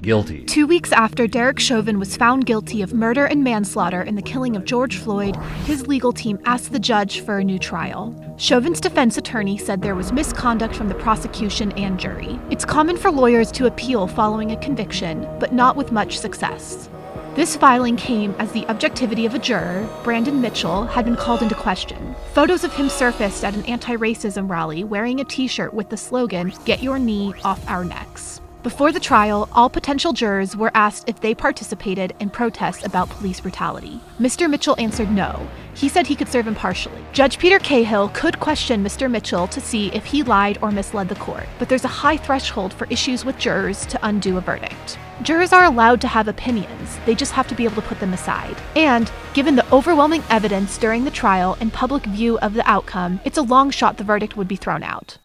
Guilty. 2 weeks after Derek Chauvin was found guilty of murder and manslaughter in the killing of George Floyd, his legal team asked the judge for a new trial. Chauvin's defense attorney said there was misconduct from the prosecution and jury. It's common for lawyers to appeal following a conviction, but not with much success. This filing came as the objectivity of a juror, Brandon Mitchell, had been called into question. Photos of him surfaced at an anti-racism rally wearing a t-shirt with the slogan, "Get your knee off our necks." Before the trial, all potential jurors were asked if they participated in protests about police brutality. Mr. Mitchell answered no. He said he could serve impartially. Judge Peter Cahill could question Mr. Mitchell to see if he lied or misled the court, but there's a high threshold for issues with jurors to undo a verdict. Jurors are allowed to have opinions, they just have to be able to put them aside. And, given the overwhelming evidence during the trial and public view of the outcome, it's a long shot the verdict would be thrown out.